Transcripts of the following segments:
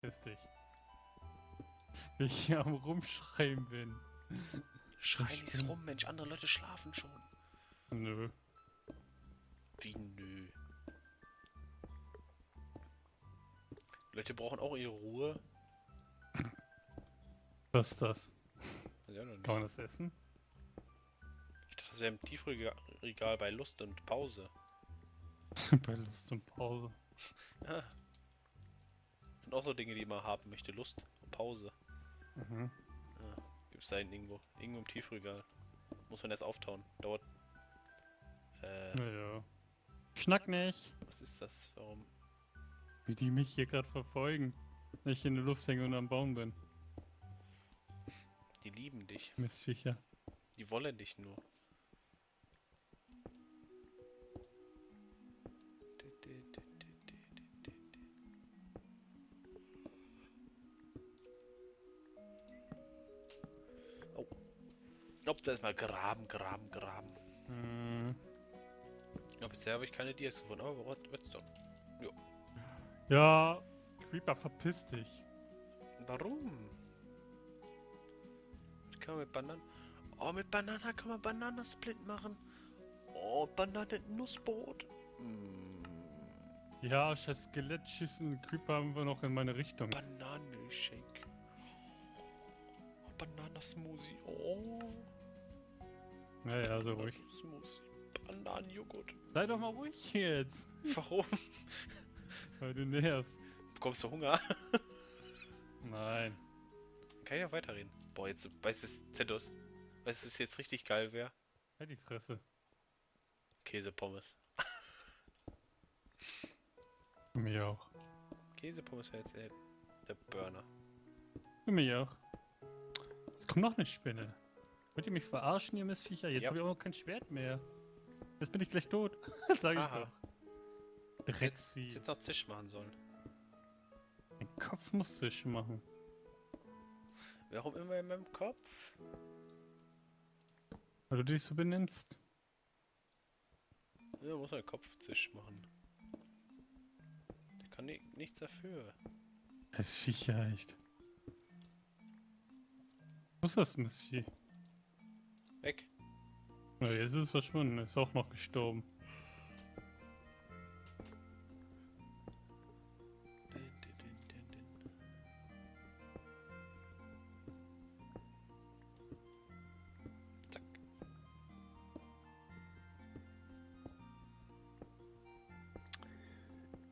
Piss dich. Wenn ich hier am Rumschreien bin. Schreien nicht rum, Mensch, andere Leute schlafen schon. Nö. Wie nö? Leute brauchen auch ihre Ruhe. Was ist das? Ja, noch nicht. Kann man das essen? Ich dachte, das wäre im Tiefregal bei Lust und Pause. Bei Lust und Pause. Ja. Und auch so Dinge, die man haben möchte. Lust und Pause. Mhm. Ja. Gibt's da einen irgendwo? Irgendwo im Tiefregal. Muss man erst auftauen. Dauert. Naja. Schnack nicht! Was ist das? Warum? Wie die mich hier gerade verfolgen. Wenn ich in der Luft hänge und am Baum bin. Die lieben dich. Mistviecher. Die wollen dich nur. Oh. Ich glaube, da ist mal graben. Mhm. Ja, bisher habe ich keine Dias gefunden, aber wird's doch. Ja. Ja, Creeper, verpiss dich. Warum? Kann man mit Bananen... Oh, mit Bananen kann man Bananensplit machen. Oh, Bananen-Nussbrot. Mm. Ja, scheiß Skelett schießen, Creeper haben wir noch in meine Richtung. Bananenshake. Oh, Bananasmoothie. Oh. Naja, so ruhig. Smoothie. Bananenjoghurt. Sei doch mal ruhig jetzt. Warum? Weil du nervst. Bekommst du Hunger? Nein. Kann ich ja weiterreden. Boah, jetzt weißt du, Z2ntus, weißt du, es jetzt richtig geil wäre? Ja, die Fresse. Käsepommes. Für mich auch. Käsepommes wäre jetzt der Burner. Für mich auch. Es kommt noch eine Spinne. Wollt ihr mich verarschen, ihr Mistviecher? Jetzt habe ich auch noch kein Schwert mehr. Jetzt bin ich gleich tot. Das sage ich doch. Drecksvieh. Jetzt noch Zisch machen sollen. Mein Kopf muss Zisch machen. Warum immer in meinem Kopf? Weil du dich so benimmst. Ja, muss ein Kopfzisch machen. Der kann nichts dafür. Das Viech echt. Was ist das, Mistvieh? Weg. Na, jetzt ist es verschwunden, ist auch noch gestorben.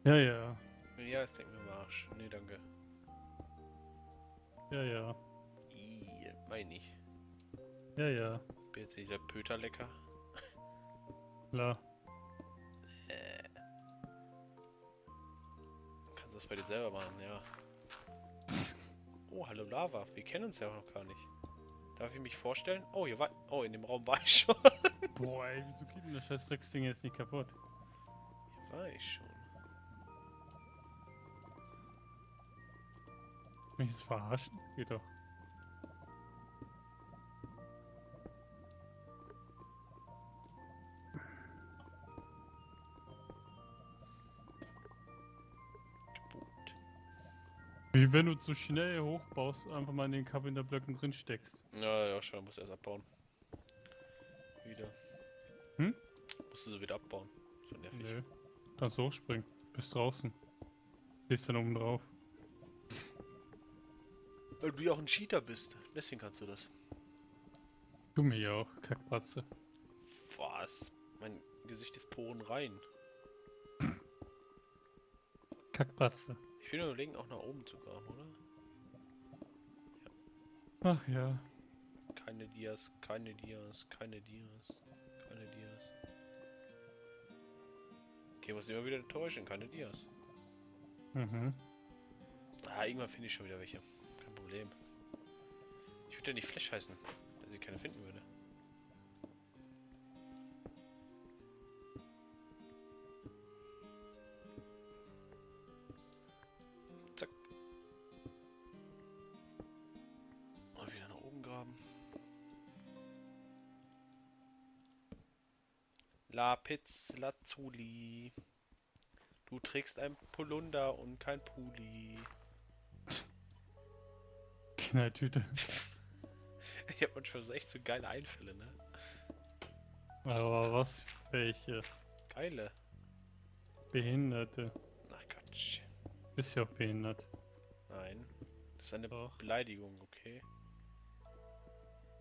Ja. Ja, ich denke mir im Arsch. Nee, danke. Ja. Ih, meine ich. Ja. Bin jetzt nicht der Pöter lecker. Klar. Kannst das bei dir selber machen, ja. Oh, hallo Lava. Wir kennen uns ja noch gar nicht. Darf ich mich vorstellen? Oh, hier war... Oh, in dem Raum war ich schon. Boah, ey, wieso geht denn das scheiß Drecksding jetzt nicht kaputt? Hier war ich schon. Mich das verarschen? Geht doch. Wie wenn du zu schnell hochbaust, einfach mal in den Kabinetblöcken drin steckst. Ja, schon, musst du erst abbauen. Wieder. Hm? Musst du sie wieder abbauen. So nervig. Nee. Kannst du hochspringen. Bis draußen. Stehst dann oben drauf. Weil du ja auch ein Cheater bist, deswegen kannst du das. Du mir ja auch, Kackpratze. Was? Mein Gesicht ist porenrein. Kackpratze. Ich will überlegen, auch nach oben zu kommen, oder? Ja. Ach ja. Keine Dias. Okay, muss immer wieder täuschen, keine Dias. Mhm. Ah, irgendwann finde ich schon wieder welche. Problem. Ich würde ja nicht Flash heißen, dass ich keine finden würde. Zack. Und wieder nach oben graben. Lapis Lazuli. Du trägst ein Polunder und kein Puli. Knalltüte. Ich hab manchmal so echt so geile Einfälle, ne? Aber was? Welche? Geile. Behinderte. Ach Gott. Bist ja auch behindert. Nein. Das ist eine Beleidigung, okay?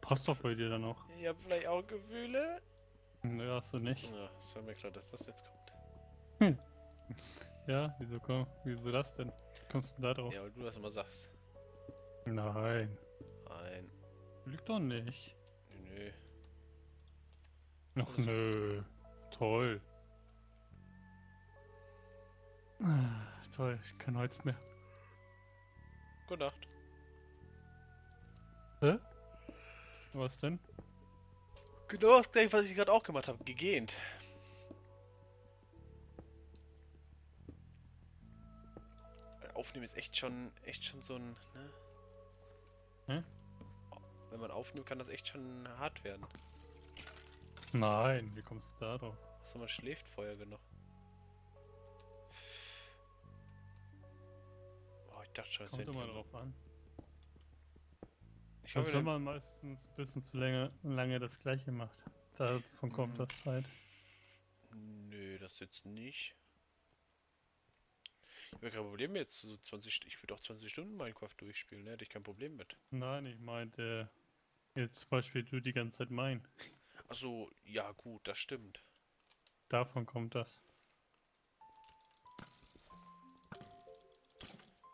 Passt doch bei dir dann auch. Ich hab vielleicht auch Gefühle. Ne, hast du nicht. Ja, es war mir klar, dass das jetzt kommt. Hm. Ja, wieso das denn? Wie kommst du denn da drauf? Ja, weil du das immer sagst. Nein. Nein. Lügt doch nicht. Nö. Ach nö. Toll. Ach, toll, ich kann Holz mehr. Gute Nacht. Hä? Was denn? Genau das gleiche, was ich gerade auch gemacht habe. Gegähnt. Aufnehmen ist echt schon so ein, ne? Hä? Wenn man aufnimmt, kann das echt schon hart werden. Nein, wie kommst du da drauf? Achso, man schläft vorher genug. Oh, ich dachte schon, es kommt immer drauf an. Ich glaube, wenn man meistens ein bisschen zu lange das gleiche macht. Davon kommt das halt. Nö, das jetzt nicht. Ich habe kein Problem jetzt, so 20, ich würde auch 20 Stunden Minecraft durchspielen, ne? Hätte ich kein Problem mit. Nein, ich meinte, jetzt zum Beispiel du die ganze Zeit Mine. Achso, ja gut, das stimmt. Davon kommt das.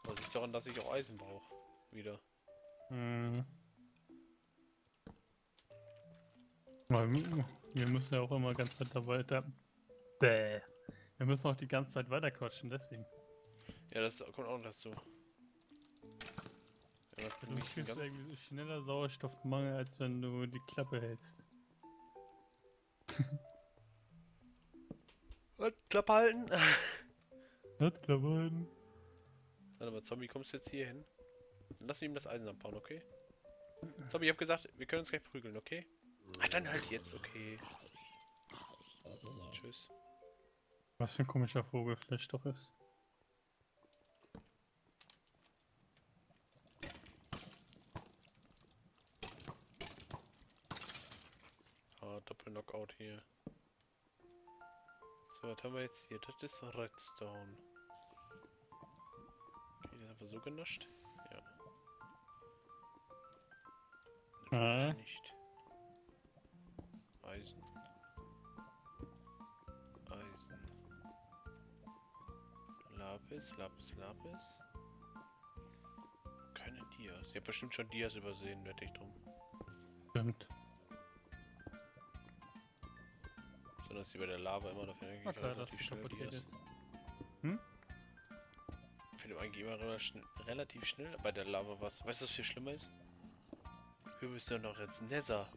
Was liegt daran, dass ich auch Eisen brauche, wieder. Mhm. Wir müssen ja auch immer ganz weiter... Bäh. Wir müssen auch die ganze Zeit weiter quatschen, deswegen. Ja, das kommt auch noch dazu. Ja, du kriegst irgendwie schneller Sauerstoffmangel, als wenn du die Klappe hältst. Was? Klappe halten? Was? Klappe halten? Warte mal, Zombie, kommst du jetzt hier hin? Dann lassen wir ihm das Eisen abbauen, okay? Zombie, ich hab gesagt, wir können uns gleich prügeln, okay? Ah, dann halt jetzt, okay. Tschüss. Was für ein komischer Vogel Flash doch ist. Doppel-Knockout hier. So, was haben wir jetzt hier? Das ist Redstone. Okay, das haben wir so genascht. Ja. Das will ich nicht. Eisen. Eisen. Lapis, Lapis, Lapis. Keine Dias. Ich hab bestimmt schon Dias übersehen, wette ich drum. Stimmt. Dass sie bei der Lava immer dafür eigentlich relativ schnell Dias. Hm? Ich finde eigentlich immer relativ schnell bei der Lava was. Weißt du, was viel schlimmer ist? Wir müssen ja noch ins Nether.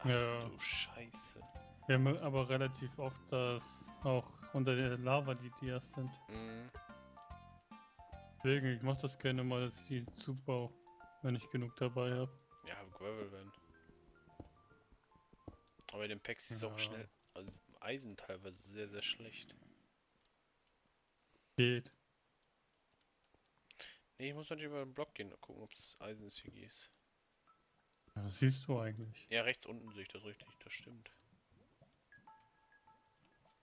Ach ja. Du Scheiße. Wir haben aber relativ oft, dass auch unter der Lava die Dias sind. Mhm. Deswegen, ich mach das gerne mal, dass ich die zubaue, wenn ich genug dabei habe. Ja, Gravel Van. Aber den Packs ist auch schnell. Also Eisen teilweise sehr, sehr schlecht. Geht. Ne, ich muss natürlich über den Block gehen und gucken, ob das Eisen ist hier ist. Ja, das siehst du eigentlich. Ja, rechts unten sehe ich das richtig, das stimmt.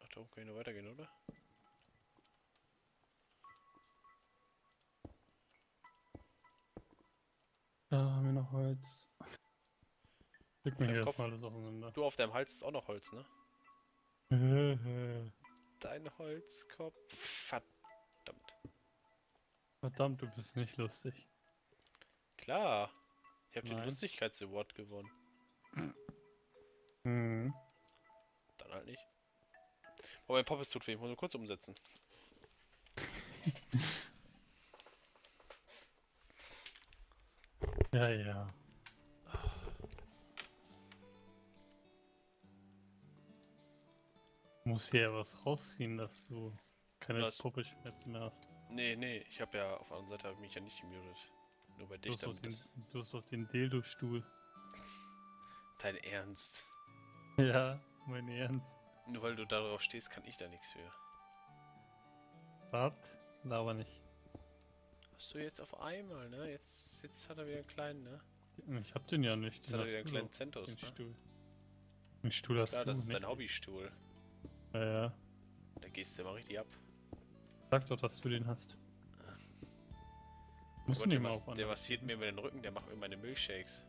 Ach, da oben kann ich noch weitergehen, oder? Da haben wir noch Holz. Leg mir hier alles aufeinander. Du, auf deinem Hals ist auch noch Holz, ne? Dein Holzkopf. Verdammt. Verdammt, du bist nicht lustig. Klar. Ich habe den Lustigkeits-Award gewonnen. Mhm. Dann halt nicht. Oh, mein Pop ist tut weh. Ich muss nur kurz umsetzen. Ja, ja. Muss hier ja was rausziehen, dass du keine Puppe-Schmerzen mehr hast. Nee, nee, ich habe ja auf der anderen Seite mich ja nicht gemutet. Nur bei dich damit. Du hast doch den Dildo-Stuhl. Dein Ernst? Ja, mein Ernst. Nur weil du darauf stehst, kann ich da nichts für. Was? Laber nicht. Hast du jetzt auf einmal, ne? Jetzt hat er wieder einen kleinen, ne? Ich hab den ja nicht. Jetzt hat er wieder einen kleinen Zentus, den Stuhl. Den Stuhl hast du nicht. Ja, das ist dein Hobbystuhl. Ja, ja. Da gehst du immer richtig ab. Sag doch, dass du den hast. Musst du den mal aufwandern. Der massiert mir über den Rücken, der macht mir meine Milchshakes.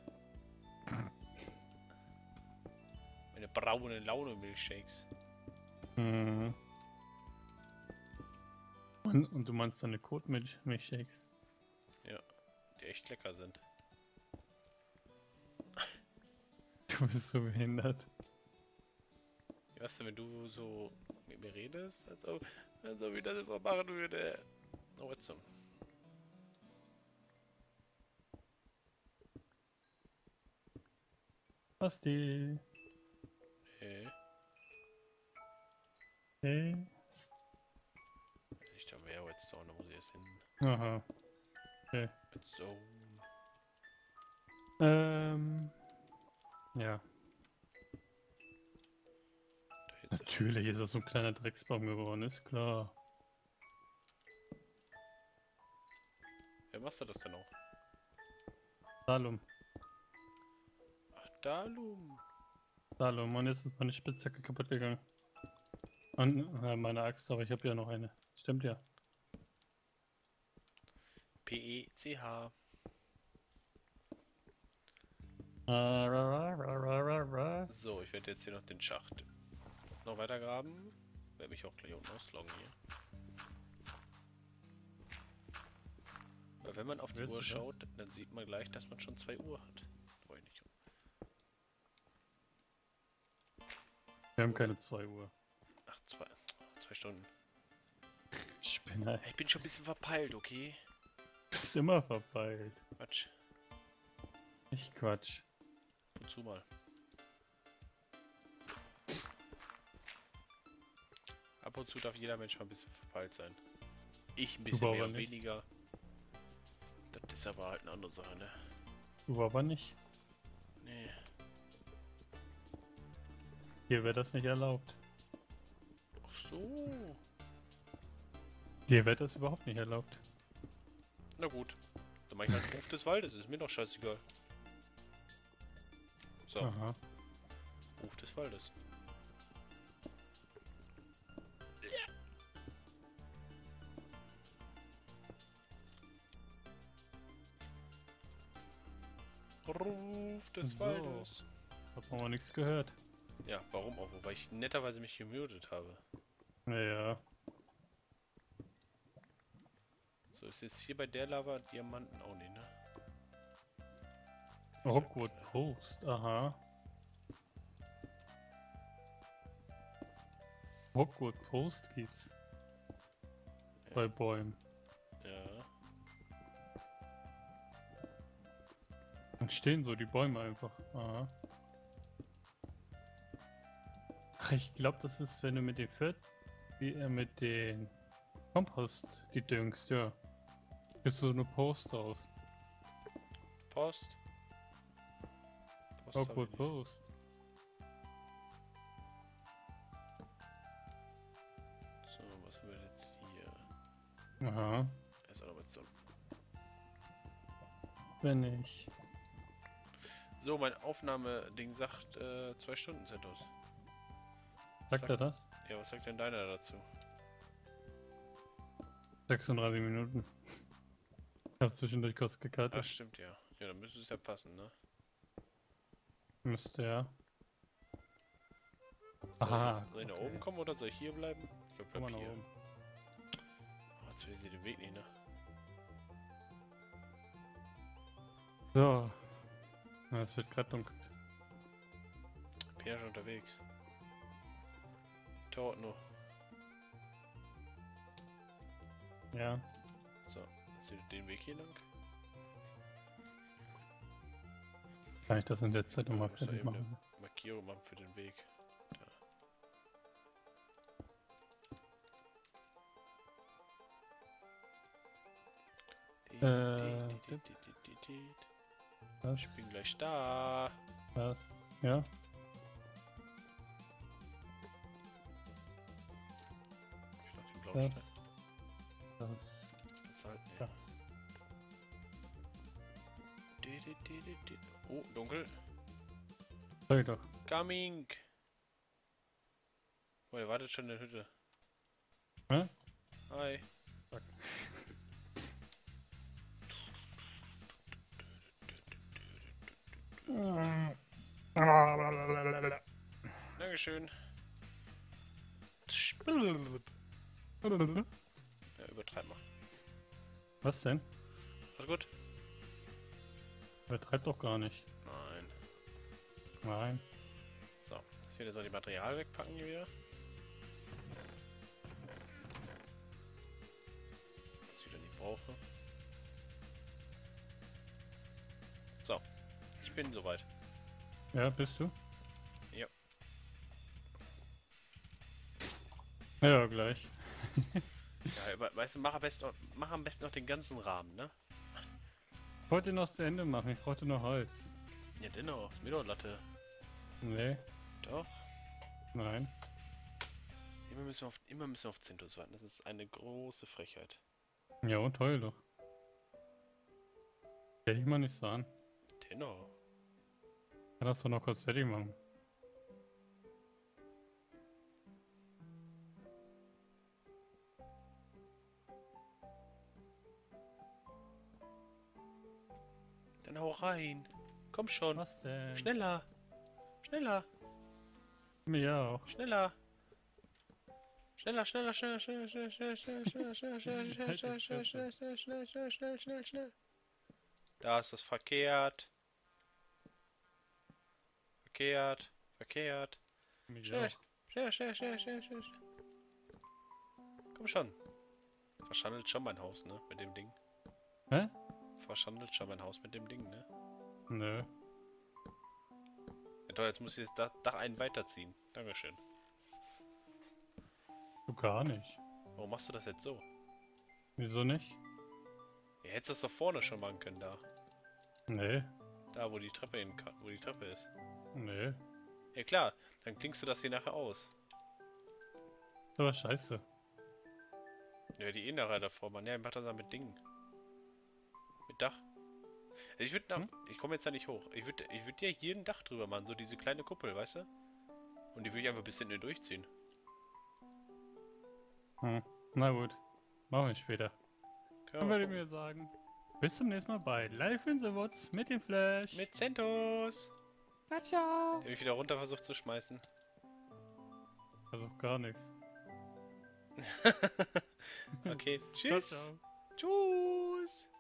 Meine braune Laune-Milchshakes. Mhm. Und du meinst deine Kotmilchshakes? Ja, die echt lecker sind. Du bist so behindert. Ja, weißt du, wenn du so mit mir redest, als ob ich das immer machen würde. Oh, jetzt so. Basti. Hey. Hey. Ich habe ja jetzt da muss ich jetzt hin. Aha. Okay. Jetzt so. Ja. Natürlich ist das so ein kleiner Drecksbaum geworden, ist klar. Wer machst du das denn auch? Salum. Ach, Salum. Salum, und jetzt ist meine Spitzhacke kaputt gegangen. Und meine Axt, aber ich habe ja noch eine. Stimmt ja. P-E-C-H. So, ich werde jetzt hier noch den Schacht noch weiter graben. Werde mich auch gleich unten ausloggen hier. Weil wenn man auf die Uhr schaut, dann sieht man gleich, dass man schon 2 Uhr hat. Freu nicht. Wir haben keine 2 Uhr. Ach, 2 Stunden. Spinner. Ich bin schon ein bisschen verpeilt, okay? Du bist immer verpeilt. Quatsch. Nicht Quatsch. Wozu mal? Ab und zu darf jeder Mensch mal ein bisschen verpeilt sein. Ich ein bisschen mehr und weniger. Das ist aber halt eine andere Sache, ne? Du aber nicht. Nee. Hier wäre das nicht erlaubt. Ach so. Dir wird das überhaupt nicht erlaubt. Na gut, dann mach ich halt den Ruf des Waldes, ist mir doch scheißegal. So. Aha. Ruf des Waldes. Ruf des Waldes. Hab noch nichts gehört. Ja, warum auch? Wobei ich netterweise mich gemutet habe. Naja. So, ist jetzt hier bei der Lava Diamanten auch nicht, ne? Rockwood Post, aha. Rockwood Post gibt's. Ja. Bei Bäumen. Ja. Dann stehen so die Bäume einfach, aha. Ach, ich glaube, das ist, wenn du mit dem mit den Kompost die düngst, ja. Gibst du so eine Post aus? Post? Post. Oh, Post. So, was haben wir jetzt hier? Aha. Also, aber jetzt so. Wenn ich. So, mein Aufnahmeding sagt 2 Stunden Zentus. Sagt er das? Ja, was sagt denn deiner dazu? 36 Minuten. Ich hab zwischendurch kurz gekartet. Ach stimmt, ja. Ja, dann müsste es ja passen, ne? Müsste ja. Aha. Soll ich nach oben kommen oder soll ich hier bleiben? Ich glaub, bleib hier. Oh, jetzt will ich den Weg nicht, ne? So. Na, es wird grad dunkel. Ich bin ja schon unterwegs. Dauert nur. Ja. So, den Weg hier lang. Kann ich das in der Zeit nochmal fertig machen? Markierung machen für den Weg. Da. Ich bin gleich da. Das, ja. Ich mach den blauen Stein. Das. Das halt, ja. Oh, dunkel. Sorry doch. Coming! Oh, der wartet schon in der Hütte. Hä? Hi. Fuck. Dankeschön. Ja, übertreib mal. Was denn? Alles gut? Übertreib doch gar nicht. Nein. Nein. So, ich werde jetzt auch die Material wegpacken hier wieder. Was ich wieder nicht brauche. So, ich bin soweit. Ja, bist du? Ja. Ja, gleich. Ja, weißt du, mach am besten noch den ganzen Rahmen, ne? Ich wollte noch zu Ende machen, ich brauchte noch Holz. Ja, dennoch, ist mir doch Latte. Nee. Doch? Nein. Immer müssen wir auf Zintus warten, das ist eine große Frechheit. Ja, und heul doch. Stell dich mal nicht so an. Dennoch. Ich kann das doch noch kurz fertig machen. Dann hau rein. Komm schon. Was denn? Schneller. Schneller. Mir auch. Schneller. Schneller, schneller, schneller, schneller, schneller, schneller, schneller, schneller, schneller, schneller, schnell, schnell, schnell, schnell, schnell, schnell, schnell. Da ist das verkehrt. Verkehrt. Verkehrt. Schnell, schnell, schnell, schnell, schnell, schnell. Komm schon. Verschandelt schon mein Haus, ne? Mit dem Ding. Hä? Verschandelt schon mein Haus mit dem Ding, ne? Nö. Ja, toll, jetzt muss ich das Dach einen weiterziehen. Dankeschön. Du gar nicht. Warum machst du das jetzt so? Wieso nicht? Ja, hättest du das doch vorne schon machen können, da. Nee. Da, wo die Treppe hin kann, wo die Treppe ist. Nee. Ja klar, dann klingst du das hier nachher aus. Aber scheiße. Ja, die eh nachher davor, man. Ja, ich mach das dann mit Dingen. Mit Dach. Also ich würde ich komme jetzt da nicht hoch. Ich würde ja hier ein Dach drüber machen, so diese kleine Kuppel, weißt du? Und die würde ich einfach bis hinten durchziehen. Hm. Na gut. Machen wir später. Dann würde ich mir sagen, bis zum nächsten Mal bei Life in the Woods mit dem Flash. Mit Zentus. Na ciao. Der mich wieder runter versucht zu schmeißen. Also gar nichts. Okay, tschüss. Ciao, ciao. Tschüss.